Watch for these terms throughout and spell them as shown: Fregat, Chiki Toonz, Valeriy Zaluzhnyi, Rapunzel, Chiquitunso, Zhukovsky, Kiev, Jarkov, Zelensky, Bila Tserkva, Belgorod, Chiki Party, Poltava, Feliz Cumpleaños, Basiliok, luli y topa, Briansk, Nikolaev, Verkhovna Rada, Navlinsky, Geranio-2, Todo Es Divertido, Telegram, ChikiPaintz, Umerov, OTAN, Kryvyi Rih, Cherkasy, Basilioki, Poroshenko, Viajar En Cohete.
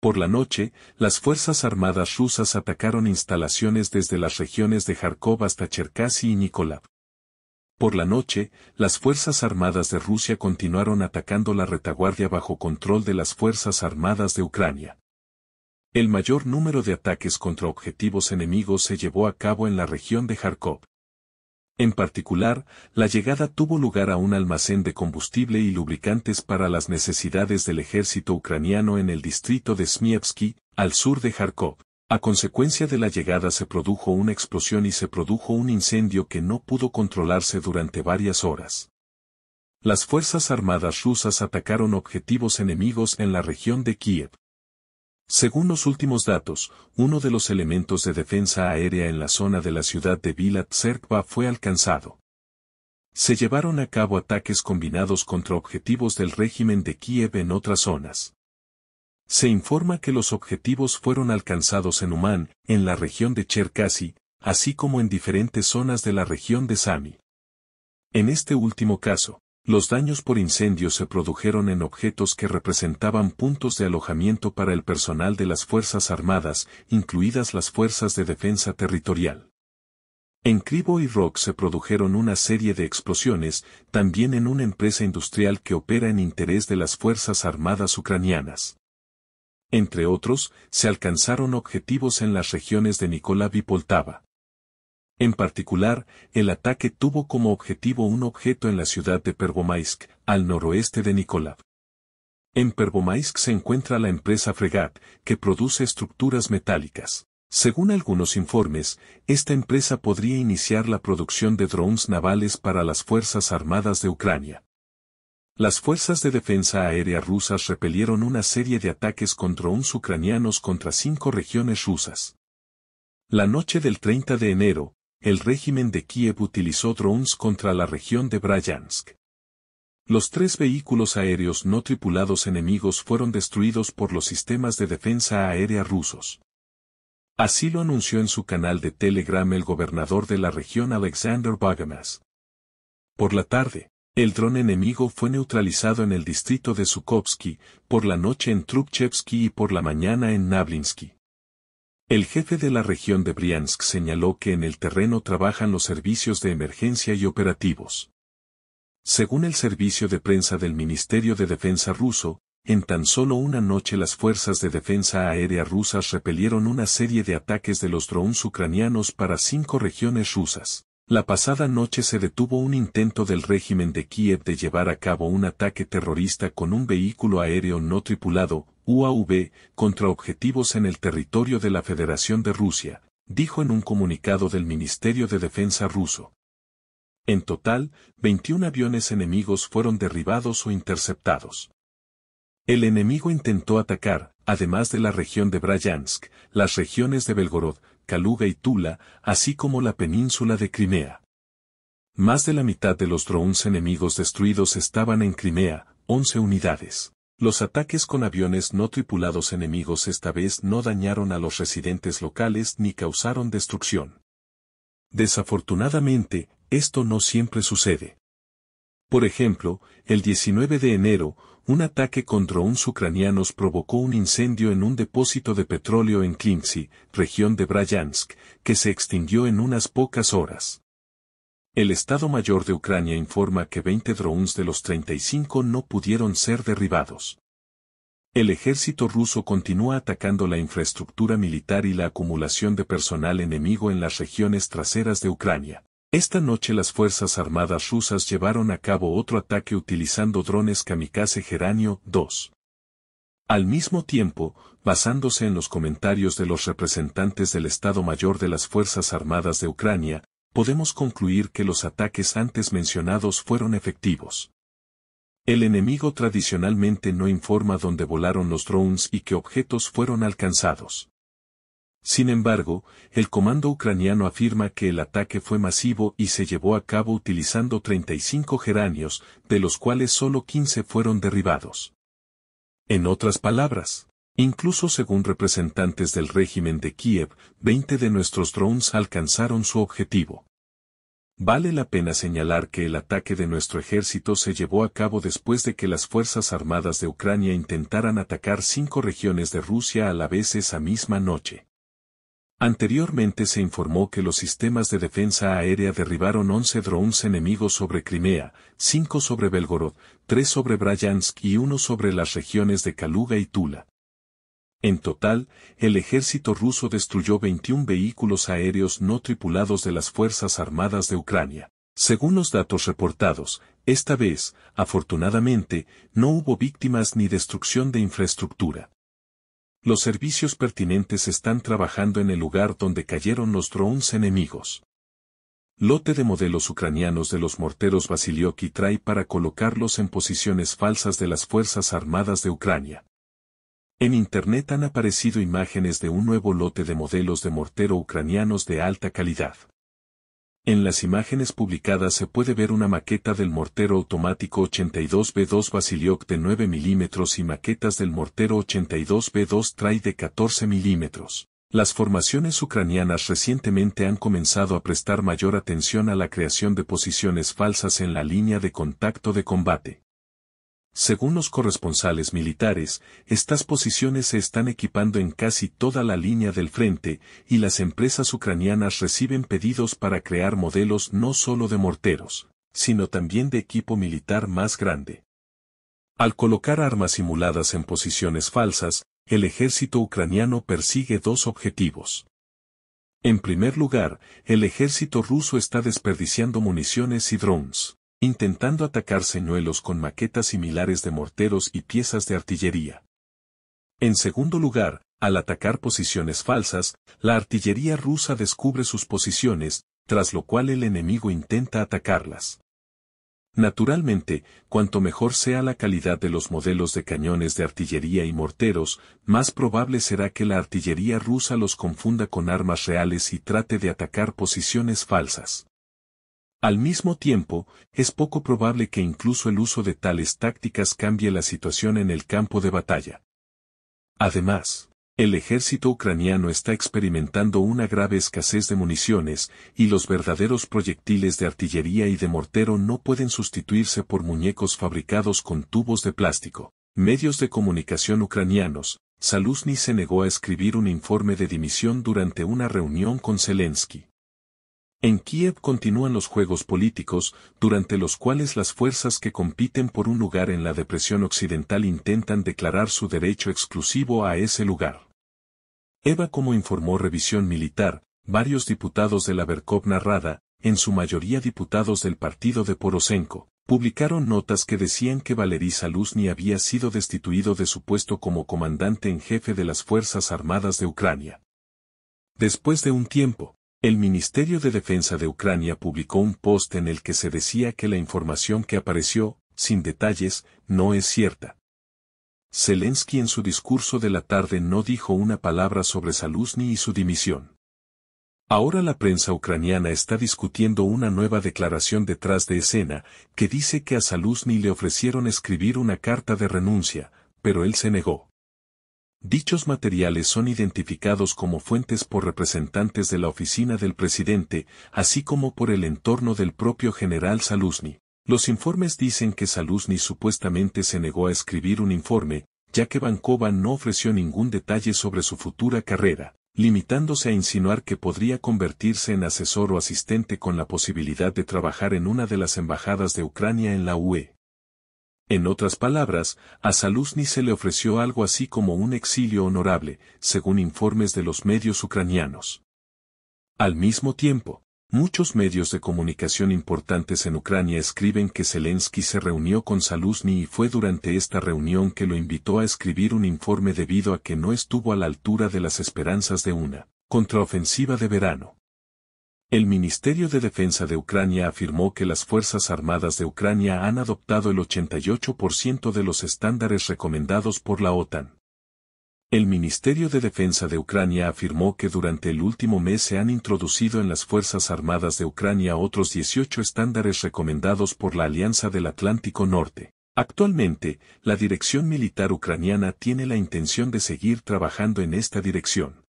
Por la noche, las Fuerzas Armadas rusas atacaron instalaciones desde las regiones de Jarkov hasta Cherkasy y Nikolaev. Por la noche, las Fuerzas Armadas de Rusia continuaron atacando la retaguardia bajo control de las Fuerzas Armadas de Ucrania. El mayor número de ataques contra objetivos enemigos se llevó a cabo en la región de Jarkov. En particular, la llegada tuvo lugar a un almacén de combustible y lubricantes para las necesidades del ejército ucraniano en el distrito de Smievsky, al sur de Jarkov. A consecuencia de la llegada se produjo una explosión y se produjo un incendio que no pudo controlarse durante varias horas. Las Fuerzas Armadas rusas atacaron objetivos enemigos en la región de Kiev. Según los últimos datos, uno de los elementos de defensa aérea en la zona de la ciudad de Bila Tserkva fue alcanzado. Se llevaron a cabo ataques combinados contra objetivos del régimen de Kiev en otras zonas. Se informa que los objetivos fueron alcanzados en Umán, en la región de Cherkasy, así como en diferentes zonas de la región de Sami. En este último caso, los daños por incendio se produjeron en objetos que representaban puntos de alojamiento para el personal de las Fuerzas Armadas, incluidas las Fuerzas de Defensa Territorial. En Kryvyi Rih se produjeron una serie de explosiones, también en una empresa industrial que opera en interés de las Fuerzas Armadas ucranianas. Entre otros, se alcanzaron objetivos en las regiones de Nikolaev y Poltava. En particular, el ataque tuvo como objetivo un objeto en la ciudad de Pervomaisk, al noroeste de Nikolaev. En Pervomaisk se encuentra la empresa Fregat, que produce estructuras metálicas. Según algunos informes, esta empresa podría iniciar la producción de drones navales para las Fuerzas Armadas de Ucrania. Las Fuerzas de Defensa Aérea rusas repelieron una serie de ataques con drones ucranianos contra 5 regiones rusas. La noche del 30 de enero, el régimen de Kiev utilizó drones contra la región de Briansk. Los 3 vehículos aéreos no tripulados enemigos fueron destruidos por los sistemas de defensa aérea rusos. Así lo anunció en su canal de Telegram el gobernador de la región Alexander Bagamas. Por la tarde, el dron enemigo fue neutralizado en el distrito de Zhukovsky, por la noche en Trubchevsky y por la mañana en Navlinsky. El jefe de la región de Briansk señaló que en el terreno trabajan los servicios de emergencia y operativos. Según el servicio de prensa del Ministerio de Defensa ruso, en tan solo una noche las fuerzas de defensa aérea rusas repelieron una serie de ataques de los drones ucranianos para 5 regiones rusas. La pasada noche se detuvo un intento del régimen de Kiev de llevar a cabo un ataque terrorista con un vehículo aéreo no tripulado, UAV, contra objetivos en el territorio de la Federación de Rusia, dijo en un comunicado del Ministerio de Defensa ruso. En total, 21 aviones enemigos fueron derribados o interceptados. El enemigo intentó atacar, además de la región de Briansk, las regiones de Belgorod, Kaluga y Tula, así como la península de Crimea. Más de la mitad de los drones enemigos destruidos estaban en Crimea, 11 unidades. Los ataques con aviones no tripulados enemigos esta vez no dañaron a los residentes locales ni causaron destrucción. Desafortunadamente, esto no siempre sucede. Por ejemplo, el 19 de enero, un ataque con drones ucranianos provocó un incendio en un depósito de petróleo en Klimtsi, región de Briansk, que se extinguió en unas pocas horas. El Estado Mayor de Ucrania informa que 20 drones de los 35 no pudieron ser derribados. El ejército ruso continúa atacando la infraestructura militar y la acumulación de personal enemigo en las regiones traseras de Ucrania. Esta noche las Fuerzas Armadas rusas llevaron a cabo otro ataque utilizando drones kamikaze Geranio-2. Al mismo tiempo, basándose en los comentarios de los representantes del Estado Mayor de las Fuerzas Armadas de Ucrania, podemos concluir que los ataques antes mencionados fueron efectivos. El enemigo tradicionalmente no informa dónde volaron los drones y qué objetos fueron alcanzados. Sin embargo, el comando ucraniano afirma que el ataque fue masivo y se llevó a cabo utilizando 35 geranios, de los cuales solo 15 fueron derribados. En otras palabras, incluso según representantes del régimen de Kiev, 20 de nuestros drones alcanzaron su objetivo. Vale la pena señalar que el ataque de nuestro ejército se llevó a cabo después de que las Fuerzas Armadas de Ucrania intentaran atacar 5 regiones de Rusia a la vez esa misma noche. Anteriormente se informó que los sistemas de defensa aérea derribaron 11 drones enemigos sobre Crimea, 5 sobre Belgorod, 3 sobre Briansk y 1 sobre las regiones de Kaluga y Tula. En total, el ejército ruso destruyó 21 vehículos aéreos no tripulados de las Fuerzas Armadas de Ucrania. Según los datos reportados, esta vez, afortunadamente, no hubo víctimas ni destrucción de infraestructura. Los servicios pertinentes están trabajando en el lugar donde cayeron los drones enemigos. Lote de modelos ucranianos de los morteros Basilioki trae para colocarlos en posiciones falsas de las Fuerzas Armadas de Ucrania. En Internet han aparecido imágenes de un nuevo lote de modelos de mortero ucranianos de alta calidad. En las imágenes publicadas se puede ver una maqueta del mortero automático 82B2 Basiliok de 9 mm y maquetas del mortero 82B2 Trai de 14 mm. Las formaciones ucranianas recientemente han comenzado a prestar mayor atención a la creación de posiciones falsas en la línea de contacto de combate. Según los corresponsales militares, estas posiciones se están equipando en casi toda la línea del frente, y las empresas ucranianas reciben pedidos para crear modelos no solo de morteros, sino también de equipo militar más grande. Al colocar armas simuladas en posiciones falsas, el ejército ucraniano persigue 2 objetivos. En primer lugar, el ejército ruso está desperdiciando municiones y drones, intentando atacar señuelos con maquetas similares de morteros y piezas de artillería. En segundo lugar, al atacar posiciones falsas, la artillería rusa descubre sus posiciones, tras lo cual el enemigo intenta atacarlas. Naturalmente, cuanto mejor sea la calidad de los modelos de cañones de artillería y morteros, más probable será que la artillería rusa los confunda con armas reales y trate de atacar posiciones falsas. Al mismo tiempo, es poco probable que incluso el uso de tales tácticas cambie la situación en el campo de batalla. Además, el ejército ucraniano está experimentando una grave escasez de municiones, y los verdaderos proyectiles de artillería y de mortero no pueden sustituirse por muñecos fabricados con tubos de plástico. Medios de comunicación ucranianos, Zaluzhnyi se negó a escribir un informe de dimisión durante una reunión con Zelensky. En Kiev continúan los juegos políticos, durante los cuales las fuerzas que compiten por un lugar en la depresión occidental intentan declarar su derecho exclusivo a ese lugar. Como informó Revisión Militar, varios diputados de la Verkhovna Rada, en su mayoría diputados del partido de Poroshenko, publicaron notas que decían que Valeriy Zaluzhnyi había sido destituido de su puesto como comandante en jefe de las Fuerzas Armadas de Ucrania. Después de un tiempo, el Ministerio de Defensa de Ucrania publicó un post en el que se decía que la información que apareció, sin detalles, no es cierta. Zelensky en su discurso de la tarde no dijo una palabra sobre Zaluzhnyi y su dimisión. Ahora la prensa ucraniana está discutiendo una nueva declaración detrás de escena, que dice que a Zaluzhnyi le ofrecieron escribir una carta de renuncia, pero él se negó. Dichos materiales son identificados como fuentes por representantes de la oficina del presidente, así como por el entorno del propio general Zaluzhnyi. Los informes dicen que Zaluzhnyi supuestamente se negó a escribir un informe, ya que Bankova no ofreció ningún detalle sobre su futura carrera, limitándose a insinuar que podría convertirse en asesor o asistente con la posibilidad de trabajar en una de las embajadas de Ucrania en la UE. En otras palabras, a Zaluzhnyi se le ofreció algo así como un exilio honorable, según informes de los medios ucranianos. Al mismo tiempo, muchos medios de comunicación importantes en Ucrania escriben que Zelensky se reunió con Zaluzhnyi y fue durante esta reunión que lo invitó a escribir un informe debido a que no estuvo a la altura de las esperanzas de una contraofensiva de verano. El Ministerio de Defensa de Ucrania afirmó que las Fuerzas Armadas de Ucrania han adoptado el 88% de los estándares recomendados por la OTAN. El Ministerio de Defensa de Ucrania afirmó que durante el último mes se han introducido en las Fuerzas Armadas de Ucrania otros 18 estándares recomendados por la Alianza del Atlántico Norte. Actualmente, la dirección militar ucraniana tiene la intención de seguir trabajando en esta dirección.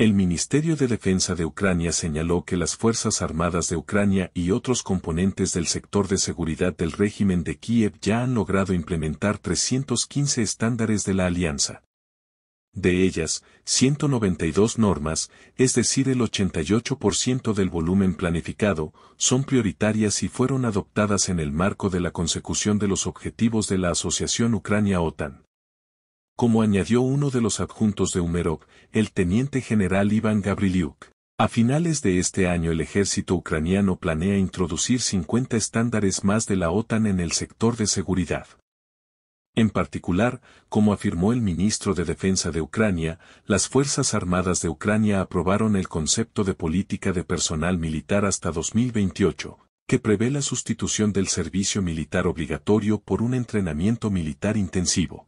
El Ministerio de Defensa de Ucrania señaló que las Fuerzas Armadas de Ucrania y otros componentes del sector de seguridad del régimen de Kiev ya han logrado implementar 315 estándares de la alianza. De ellas, 192 normas, es decir el 88% del volumen planificado, son prioritarias y fueron adoptadas en el marco de la consecución de los objetivos de la Asociación Ucrania-OTAN. Como añadió uno de los adjuntos de Umerov, el teniente general Iván Gabriliuk, a finales de este año el ejército ucraniano planea introducir 50 estándares más de la OTAN en el sector de seguridad. En particular, como afirmó el ministro de Defensa de Ucrania, las Fuerzas Armadas de Ucrania aprobaron el concepto de política de personal militar hasta 2028, que prevé la sustitución del servicio militar obligatorio por un entrenamiento militar intensivo.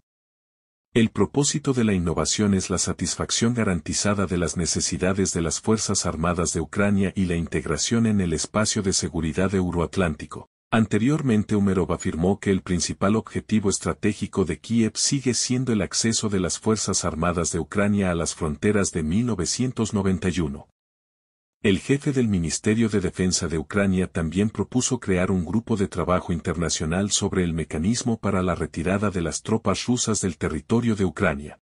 El propósito de la innovación es la satisfacción garantizada de las necesidades de las Fuerzas Armadas de Ucrania y la integración en el espacio de seguridad euroatlántico. Anteriormente Umerov afirmó que el principal objetivo estratégico de Kiev sigue siendo el acceso de las Fuerzas Armadas de Ucrania a las fronteras de 1991. El jefe del Ministerio de Defensa de Ucrania también propuso crear un grupo de trabajo internacional sobre el mecanismo para la retirada de las tropas rusas del territorio de Ucrania.